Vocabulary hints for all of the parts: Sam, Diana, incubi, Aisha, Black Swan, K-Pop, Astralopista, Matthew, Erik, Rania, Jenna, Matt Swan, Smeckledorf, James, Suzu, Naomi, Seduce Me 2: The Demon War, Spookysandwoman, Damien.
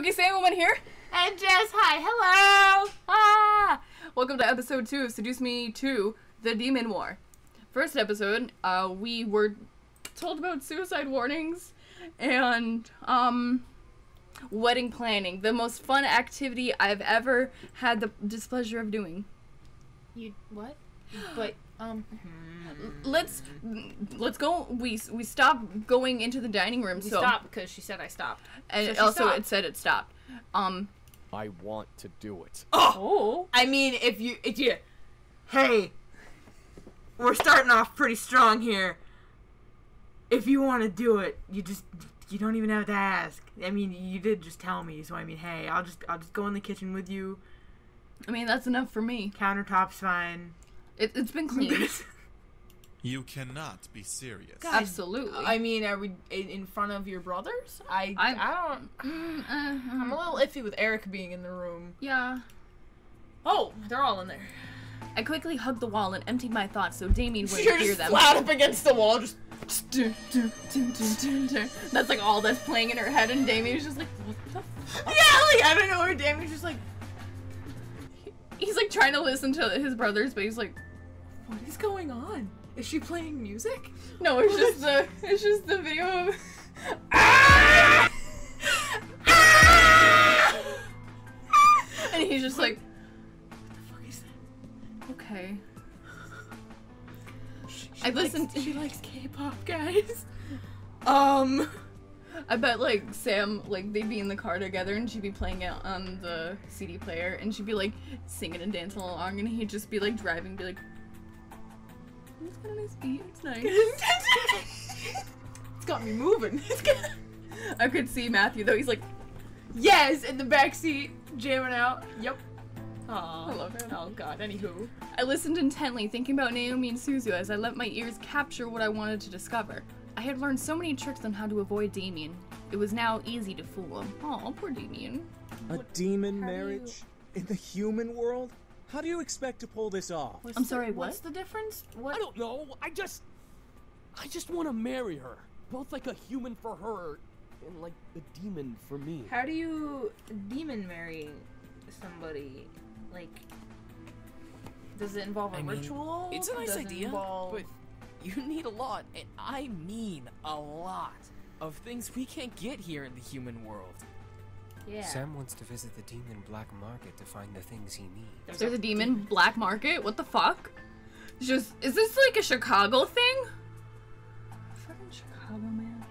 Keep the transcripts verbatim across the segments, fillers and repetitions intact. Spookysandwoman here. And Jess, hi, hello! Ah! Welcome to episode two of Seduce Me two: The Demon War. First episode, uh, we were told about suicide warnings and, um, wedding planning. The most fun activity I've ever had the displeasure of doing. You, what? But, um... Let's, let's go, we, we stopped going into the dining room, we so... We stopped because she said I stopped. And so also stopped. It said it stopped. Um... I want to do it. Oh! oh. I mean, if you, if you... Hey! We're starting off pretty strong here. If you want to do it, you just, you don't even have to ask. I mean, you did just tell me, so I mean, hey, I'll just, I'll just go in the kitchen with you. I mean, that's enough for me. Countertop's fine. It, it's been cleaned. You cannot be serious. God, absolutely. I mean, are we in front of your brothers? I, I, I don't... Mm, uh, I'm a little iffy with Erik being in the room. Yeah. Oh, they're all in there. I quickly hugged the wall and emptied my thoughts so Damien wouldn't You're hear them. You're just flat up against the wall, just... Do, do, do, do, do, do. That's like all that's playing in her head, and Damien's just like, what the fuck? Yeah, like, I don't know, where Damien's just like... He's like trying to listen to his brothers, but he's like, what is going on? Is she playing music? No, it's what? just the it's just the video of ah! Ah! And he's just like, what the fuck is that? Okay. She, she I listened. Likes, she likes K-pop, guys. Um, I bet like Sam, like they'd be in the car together, and she'd be playing it on the C D player, and she'd be like singing and dancing along, and he'd just be like driving, be like. It's got a nice beat, it's nice. It's got me moving. It's got... I could see Matthew though, he's like, yes, in the backseat, jamming out. Yep. Aww. I love him. Oh god, anywho. I listened intently, thinking about Naomi and Suzu as I let my ears capture what I wanted to discover. I had learned so many tricks on how to avoid Damien. It was now easy to fool him. Aw, poor Damien. A what demon marriage? You... In the human world? How do you expect to pull this off? What's I'm sorry, the, what? What's the difference? What? I don't know. I just... I just want to marry her. Both like a human for her and like a demon for me. How do you demon marry somebody? Like... Does it involve a I ritual? Mean, it's a nice idea, involve... but you need a lot, and I mean a lot, of things we can't get here in the human world. Yeah. Sam wants to visit the demon black market to find the things he needs. There's a demon black market? What the fuck? Just, is this like a Chicago thing? Fucking Chicago, man.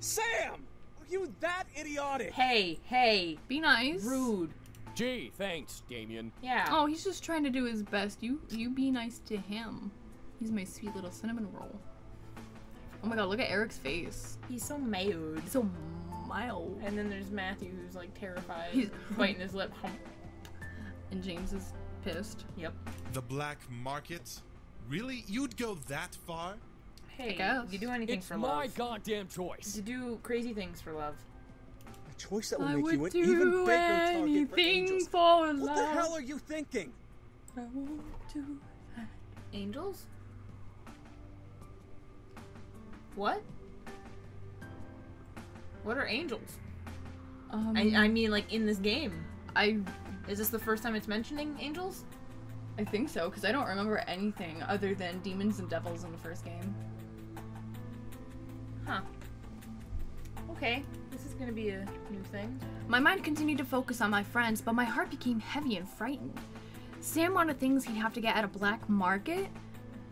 Sam! Are you that idiotic? Hey, hey. Be nice. Rude. Gee, thanks, Damien. Yeah. Oh, he's just trying to do his best. You, you be nice to him. He's my sweet little cinnamon roll. Oh my god, look at Erik's face. He's so mild. He's so mild. And then there's Matthew, who's like terrified. He's biting his lip. And James is pissed. Yep. The black market? Really? You'd go that far? Hey, you do anything it's for love. It's my goddamn choice. You do crazy things for love. A choice that will I make you an even bigger target for angels. For what love. The hell are you thinking? I won't do that. Angels? What? What are angels? Um, I, I mean, like, in this game. I... Is this the first time it's mentioning angels? I think so, because I don't remember anything other than demons and devils in the first game. Huh. Okay. This is gonna be a new thing. My mind continued to focus on my friends, but my heart became heavy and frightened. Sam wanted things he'd have to get at a black market.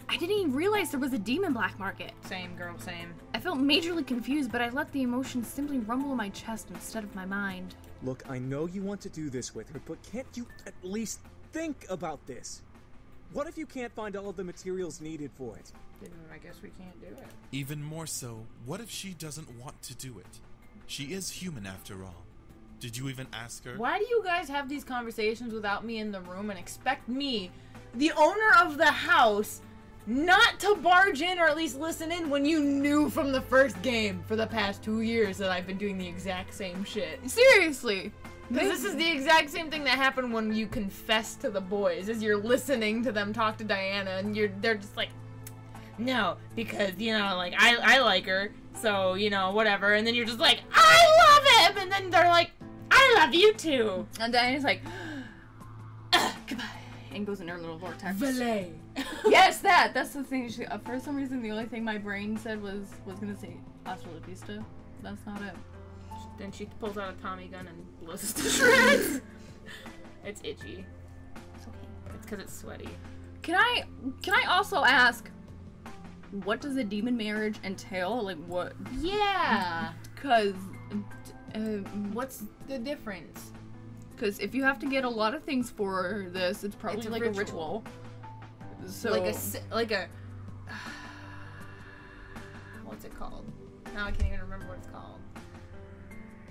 I didn't even realize there was a demon black market. Same, girl, same. I felt majorly confused, but I let the emotions simply rumble in my chest instead of my mind. Look, I know you want to do this with her, but can't you at least think about this? What if you can't find all of the materials needed for it? Then I guess we can't do it. Even more so, what if she doesn't want to do it? She is human after all. Did you even ask her? Why do you guys have these conversations without me in the room and expect me, the owner of the house, not to barge in or at least listen in when you knew from the first game for the past two years that I've been doing the exact same shit? Seriously! Because this is the exact same thing that happened when you confessed to the boys, is you're listening to them talk to Diana and you're they're just like, no, because, you know, like, I, I like her, so, you know, whatever. And then you're just like, I love him! And then they're like, I love you too! And then he's like, ah, goodbye. And goes in her little vortex. Valet. Yes, that! That's the thing. She, uh, for some reason, the only thing my brain said was, was gonna say Astralopista. That's not it. Then she pulls out a Tommy gun and blows us to shreds. It's itchy. It's okay. It's because it's sweaty. Can I, can I also ask, what does a demon marriage entail? Like, what? Yeah. Because, uh, what's the difference? Because if you have to get a lot of things for this, it's probably it's a like ritual. a ritual. So like a like a uh, what's it called? Now I can't even remember what it's called.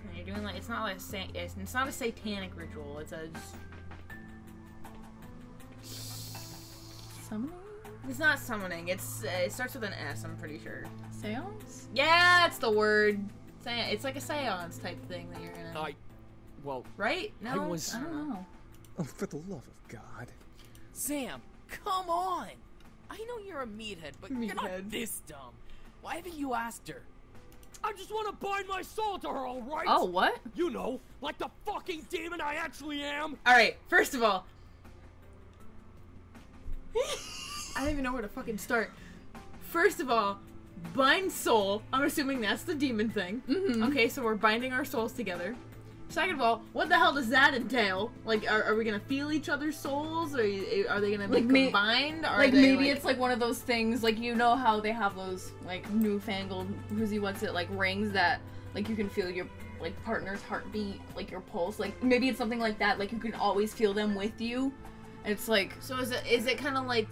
When you're doing like it's not like a it's, it's not a satanic ritual. It's a summoning. It's not summoning. It's uh, it starts with an S. I'm pretty sure. Seance. Yeah, that's the word. It's like a seance type thing that you're gonna. I Well, right? No, I, was, I don't know. Oh, for the love of God. Sam, come on! I know you're a meathead, but meathead. You're not this dumb. Why haven't you asked her? I just want to bind my soul to her, alright? Oh, what? You know, like the fucking demon I actually am! Alright, first of all... I don't even know where to fucking start. First of all, bind soul. I'm assuming that's the demon thing. Mm-hmm. Okay, so we're binding our souls together. Second of all, what the hell does that entail? Like, are, are we gonna feel each other's souls? Or are they gonna like, be combined? Or like, maybe like... it's like one of those things, like, you know how they have those, like, newfangled, who's he wants it, like, rings that, like, you can feel your, like, partner's heartbeat, like, your pulse. Like, maybe it's something like that, like, you can always feel them with you. And it's like... So is it, is it kind of like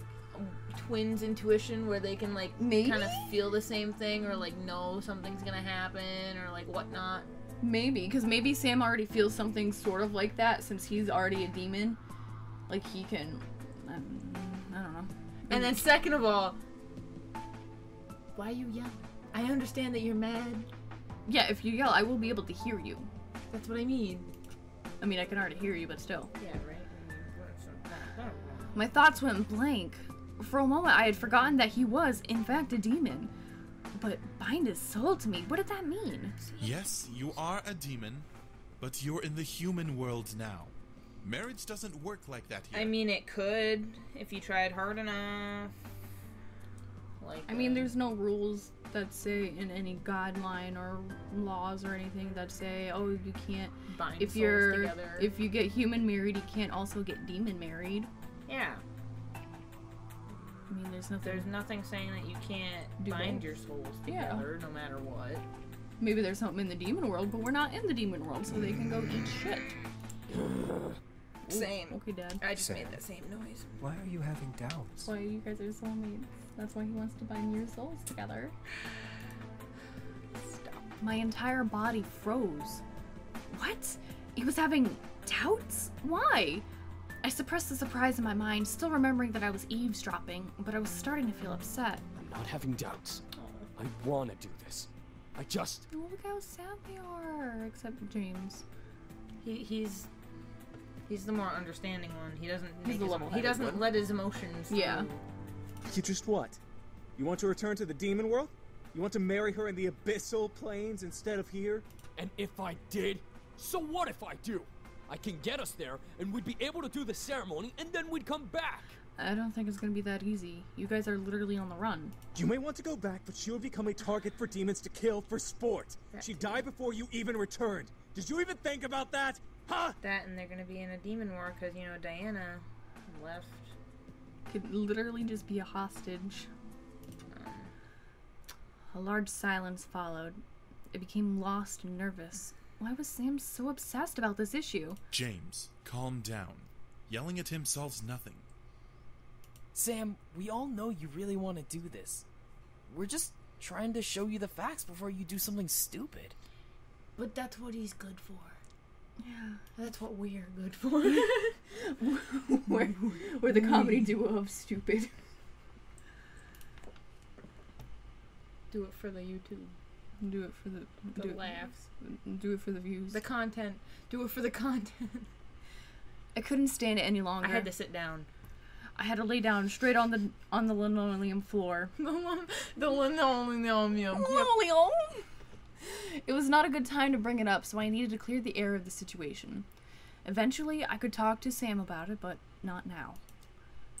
twins' intuition where they can, like, kind of feel the same thing or, like, know something's gonna happen or, like, whatnot? Maybe, because maybe Sam already feels something sort of like that since he's already a demon. Like, he can... I don't, I don't know. And then second of all... Why are you yelling? I understand that you're mad. Yeah, if you yell, I will be able to hear you. That's what I mean. I mean, I can already hear you, but still. Yeah, right? My thoughts went blank. For a moment, I had forgotten that he was, in fact, a demon. But bind his soul to me, what did that mean? Yes, you are a demon, but you're in the human world now. Marriage doesn't work like that here. I mean, it could, if you tried hard enough. Like, I mean, there's no rules that say in any guideline or laws or anything that say, oh, you can't bind if souls you're, together. If you get human married, you can't also get demon married. Yeah. I mean, there's nothing. There's nothing saying that you can't bind your souls together, yeah. No matter what. Maybe there's something in the demon world, but we're not in the demon world, so they can go eat shit. Same. Ooh, okay, Dad. I just same. made that same noise. Why are you having doubts? Why you guys are soulmates? That's why he wants to bind your souls together. Stop. My entire body froze. What? He was having doubts? Why? I suppressed the surprise in my mind, still remembering that I was eavesdropping, but I was starting to feel upset. I'm not having doubts. I want to do this. I just... Oh, look how sad they are. Except James. He, he's... He's the more understanding one. He doesn't... He's the level He doesn't one. let his emotions... Yeah. You just what? You want to return to the demon world? You want to marry her in the abyssal plains instead of here? And if I did, so what if I do? I can get us there, and we'd be able to do the ceremony, and then we'd come back! I don't think it's gonna be that easy. You guys are literally on the run. You may want to go back, but she would become a target for demons to kill for sport. That she died before you even returned. Did you even think about that? Huh? That, and they're gonna be in a demon war, because, you know, Diana left. Could literally just be a hostage. Um, a large silence followed. It became lost and nervous. Why was Sam so obsessed about this issue? James, calm down. Yelling at him solves nothing. Sam, we all know you really want to do this. We're just trying to show you the facts before you do something stupid. But that's what he's good for. Yeah, that's what we are good for. we're, we're the comedy duo of stupid. Do it for the YouTube. Do it for the, the do laughs. It, do it for the views. The content. Do it for the content. I couldn't stand it any longer. I had to sit down. I had to lay down straight on the on the linoleum floor. The linoleum. Linoleum. It was not a good time to bring it up, so I needed to clear the air of the situation. Eventually, I could talk to Sam about it, but not now.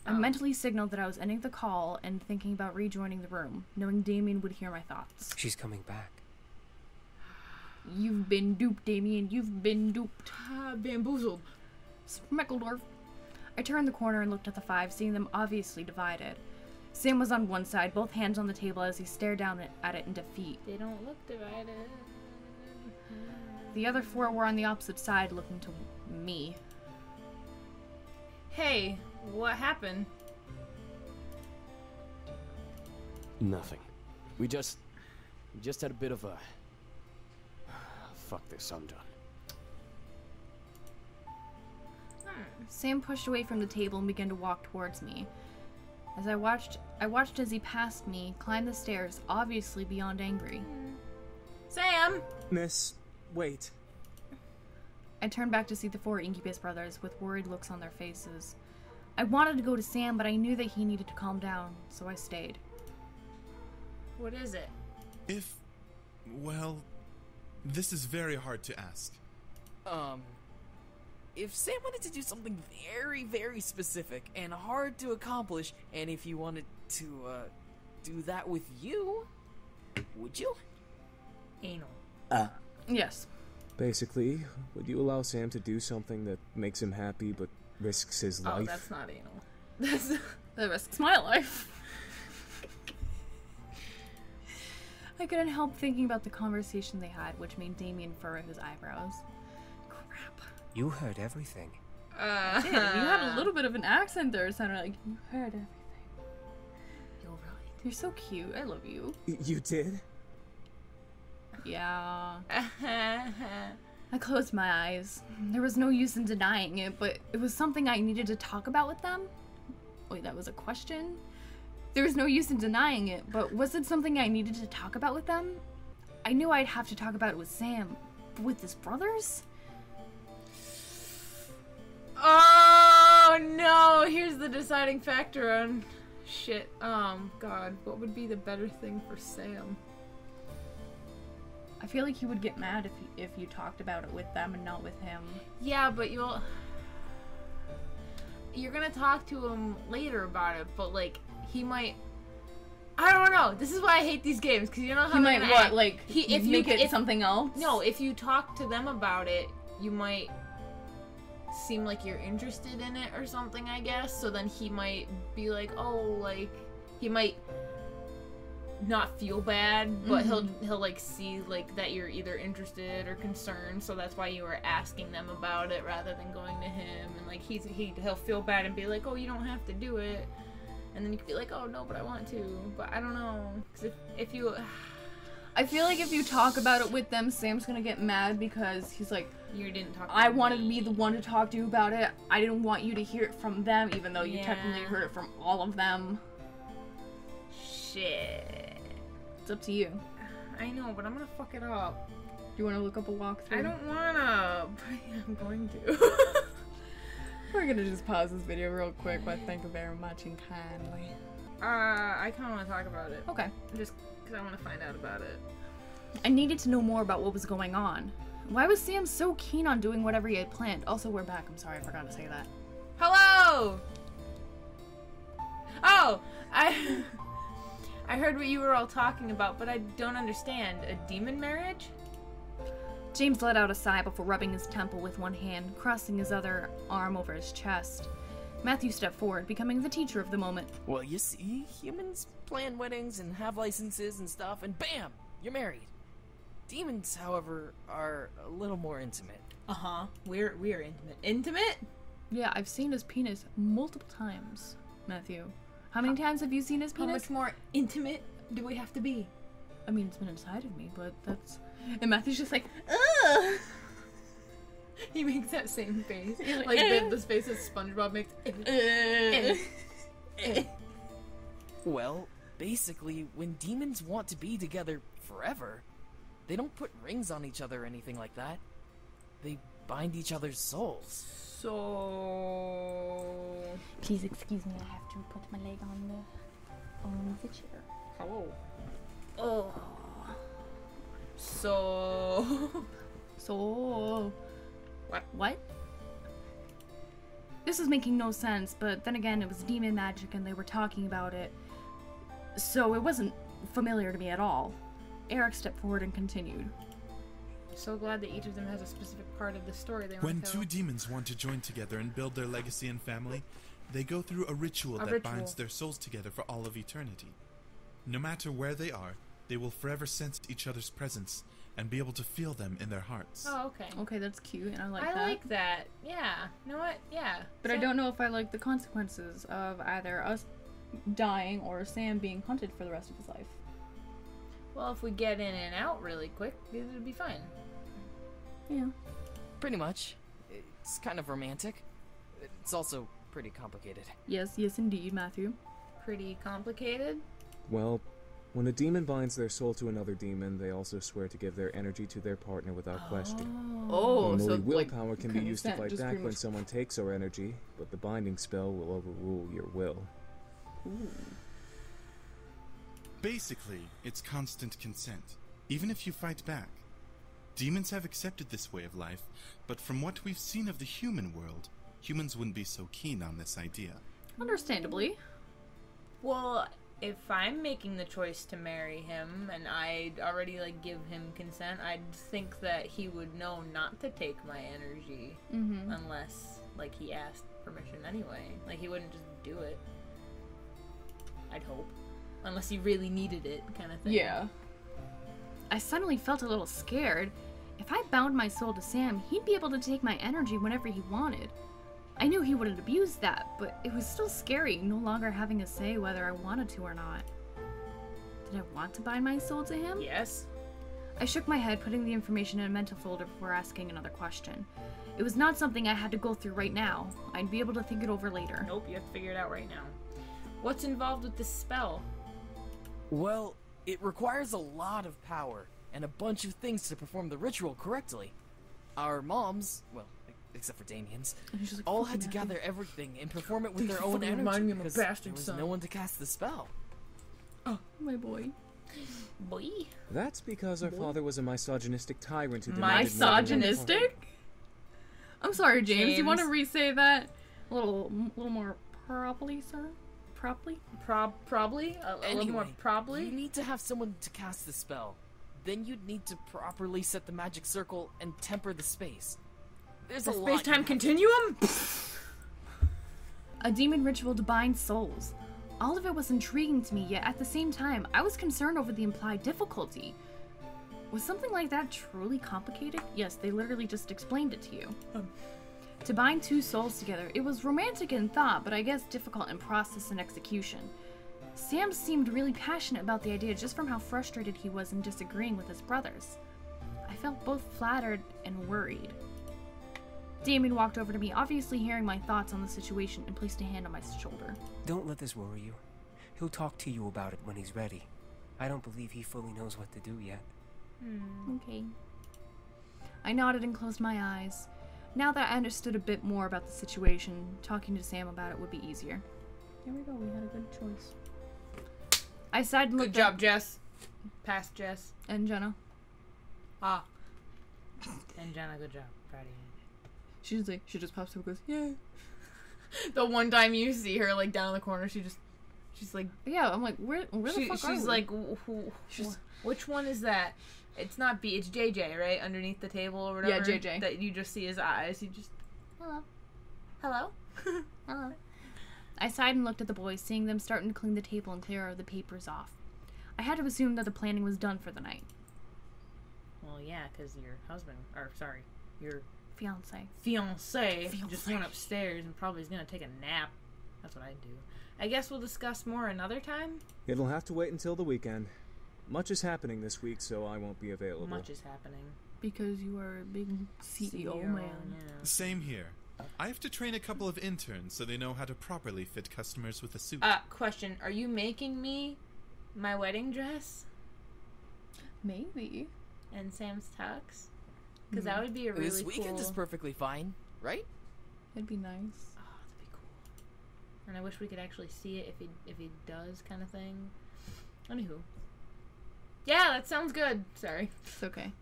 Oh. I mentally signaled that I was ending the call and thinking about rejoining the room, knowing Damien would hear my thoughts. She's coming back. You've been duped, Damien. You've been duped. Uh, bamboozled. Smeckledorf. I turned the corner and looked at the five, seeing them obviously divided. Sam was on one side, both hands on the table as he stared down at it in defeat. They don't look divided. The other four were on the opposite side, looking to me. Hey, what happened? Nothing. We just... We just had a bit of a... Fuck this, I'm done. Sam pushed away from the table and began to walk towards me. As I watched, I watched as he passed me, climbed the stairs, obviously beyond angry. Sam! Miss, wait. I turned back to see the four Incubus brothers with worried looks on their faces. I wanted to go to Sam, but I knew that he needed to calm down, so I stayed. What is it? If... well... This is very hard to ask. Um... If Sam wanted to do something very, very specific and hard to accomplish, and if you wanted to, uh, do that with you, would you? Anal. Uh. Yes. Basically, would you allow Sam to do something that makes him happy but risks his life? Oh, that's not anal. That's, that risks my life. I couldn't help thinking about the conversation they had, which made Damien furrow his eyebrows. You heard everything. Uh, I did. You had a little bit of an accent there, sounded like you heard everything. You're right. You're so cute. I love you. You did? Yeah. I closed my eyes. There was no use in denying it, but it was something I needed to talk about with them. Wait, that was a question? There was no use in denying it, but was it something I needed to talk about with them? I knew I'd have to talk about it with Sam, but with his brothers? Oh no, here's the deciding factor on shit. Um, God, what would be the better thing for Sam? I feel like he would get mad if you, if you talked about it with them and not with him. Yeah, but you'll... You're gonna talk to him later about it, but like, he might... I don't know, this is why I hate these games, because you know how he might what, act. Like, he, if make you, it if, something else? No, if you talk to them about it, you might... seem like you're interested in it or something, I guess, so then he might be like, oh, like, he might not feel bad, but mm-hmm. he'll, he'll, like, see, like, that you're either interested or concerned, so that's why you were asking them about it rather than going to him, and, like, he's, he, he'll feel bad and be like, oh, you don't have to do it, and then you could be like, oh, no, but I want to, but I don't know, because if, if you... I feel like if you talk about it with them, Sam's gonna get mad because he's like, you didn't talk to I me. wanted to be the one to talk to about it. I didn't want you to hear it from them, even though you yeah. technically heard it from all of them. Shit. It's up to you. I know, but I'm gonna fuck it up. Do you want to look up a walkthrough? I don't wanna, but I'm going to. We're gonna just pause this video real quick, but thank you very much and kindly. Uh, I kinda wanna talk about it. Okay. Just... I want to find out about it. I needed to know more about what was going on. Why was Sam so keen on doing whatever he had planned? Also, we're back. I'm sorry, I forgot to say that. Hello! Oh! I I heard what you were all talking about, but I don't understand. A demon marriage? James let out a sigh before rubbing his temple with one hand, crossing his other arm over his chest. Matthew stepped forward, becoming the teacher of the moment. Well, you see, humans plan weddings and have licenses and stuff, and bam! You're married. Demons, however, are a little more intimate. Uh-huh. We're, we're intimate. Intimate? Yeah, I've seen his penis multiple times, Matthew. How many how, times have you seen his penis? How much more intimate do we have to be? I mean, it's been inside of me, but that's... And Matthew's just like, ugh! He makes that same face, like, like eh. the, the face that SpongeBob makes. Eh, eh, eh. Well, basically, when demons want to be together forever, they don't put rings on each other or anything like that. They bind each other's souls. So... Please excuse me, I have to put my leg on the, on the chair. Hello. Oh. So... so... What? What? This is making no sense, but then again, it was demon magic and they were talking about it. So it wasn't familiar to me at all. Erik stepped forward and continued. So glad that each of them has a specific part of the story they want when to tell. When two demons want to join together and build their legacy and family, they go through a ritual a that ritual. binds their souls together for all of eternity. No matter where they are, they will forever sense each other's presence and be able to feel them in their hearts. Oh, okay. Okay, that's cute, and I like I that. I like that. Yeah. You know what? Yeah. But so I don't know if I like the consequences of either us dying or Sam being hunted for the rest of his life. Well, if we get in and out really quick, it'd be fine. Yeah. Pretty much. It's kind of romantic. It's also pretty complicated. Yes, yes indeed, Matthew. Pretty complicated? Well, when a demon binds their soul to another demon, they also swear to give their energy to their partner without question. Oh, Normally, so willpower like, can be used to fight back when someone takes our energy, but the binding spell will overrule your will. Ooh. Basically, it's constant consent, even if you fight back. Demons have accepted this way of life, but from what we've seen of the human world, humans wouldn't be so keen on this idea. Understandably. Well, if I'm making the choice to marry him, and I already, like, give him consent, I'd think that he would know not to take my energy, mm-hmm. unless, like, he asked permission anyway. Like, he wouldn't just do it. I'd hope. Unless you really needed it, kind of thing. Yeah. I suddenly felt a little scared. If I bound my soul to Sam, he'd be able to take my energy whenever he wanted. I knew he wouldn't abuse that, but it was still scary, no longer having a say whether I wanted to or not. Did I want to bind my soul to him? Yes. I shook my head, putting the information in a mental folder before asking another question. It was not something I had to go through right now. I'd be able to think it over later. Nope, you have to figure it out right now. What's involved with this spell? Well, it requires a lot of power and a bunch of things to perform the ritual correctly. Our moms, well, except for Damien's, like, all had to nothing. gather everything and perform it with they their own energy because there was son. no one to cast the spell. Oh, my boy. Boy? That's because our boy. father was a misogynistic tyrant who demanded Misogynistic? I'm sorry, James. James. You want to re-say that a little, little more properly, sir? Probably? Prob probably? A, a anyway, little more probably? You need to have someone to cast the spell. Then you'd need to properly set the magic circle and temper the space. There's the a space-time continuum? A demon ritual to bind souls. All of it was intriguing to me, yet at the same time, I was concerned over the implied difficulty. Was something like that truly complicated? Yes, they literally just explained it to you. Um. To bind two souls together, it was romantic in thought, but I guess difficult in process and execution. Sam seemed really passionate about the idea just from how frustrated he was in disagreeing with his brothers. I felt both flattered and worried. Damien walked over to me, obviously hearing my thoughts on the situation, and placed a hand on my shoulder. Don't let this worry you. He'll talk to you about it when he's ready. I don't believe he fully knows what to do yet. Mm. Okay. I nodded and closed my eyes. Now that I understood a bit more about the situation, talking to Sam about it would be easier. There we go, we had a good choice. I sighed and looked Good job, Jess. Past Jess. And Jenna. Ah. And Jenna, good job. Proud of you. She's like, she just pops up and goes, yeah. The one time you see her, like, down in the corner, she just, she's like... Yeah, I'm like, where, where she, the fuck she's are She's like, who, who, she's, which one is that? It's not B, it's J J, right? Underneath the table or whatever. Yeah, J J. That you just see his eyes. You just, hello. Hello? Hello. I sighed and looked at the boys, seeing them starting to clean the table and clear the papers off. I had to assume that the planning was done for the night. Well, yeah, because your husband, or sorry, your... Fiancé. Fiancé. Fiancé. Just went upstairs and probably is going to take a nap. That's what I do. I guess we'll discuss more another time. It'll have to wait until the weekend. Much is happening this week, so I won't be available. Much is happening. Because you are a big C E O, C E O man. Yeah. Same here. I have to train a couple of interns so they know how to properly fit customers with a suit. Uh, question. Are you making me my wedding dress? Maybe. And Sam's tux? Because that would be a really cool... This weekend is perfectly fine, right? That'd be nice. Oh, that'd be cool. And I wish we could actually see it if it if it does kind of thing. Anywho. Yeah, that sounds good. Sorry. It's okay.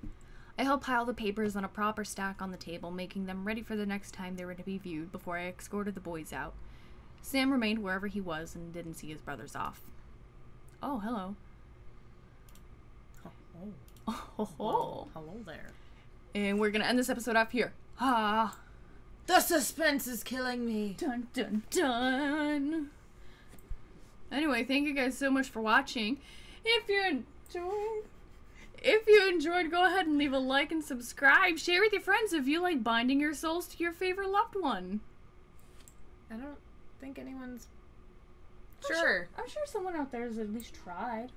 I help pile the papers on a proper stack on the table, making them ready for the next time they were to be viewed before I escorted the boys out. Sam remained wherever he was and didn't see his brothers off. Oh, hello. Oh. Oh, oh, oh. Hello there. And we're going to end this episode off here. Ah. The suspense is killing me. Dun, dun, dun. Anyway, thank you guys so much for watching. If you enjoyed, if you enjoyed, go ahead and leave a like and subscribe. Share with your friends if you like binding your souls to your favorite loved one. I don't think anyone's... Sure. I'm sure, I'm sure someone out there has at least tried.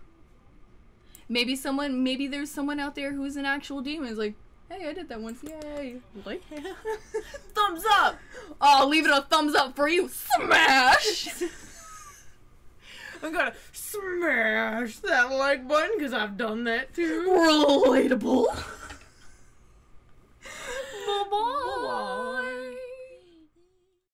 Maybe someone, maybe there's someone out there who's an actual demon. It's like, hey, I did that once. Yay. Like, thumbs up. I'll leave it a thumbs up for you. Smash. I'm gonna smash that like button because I've done that too. Relatable.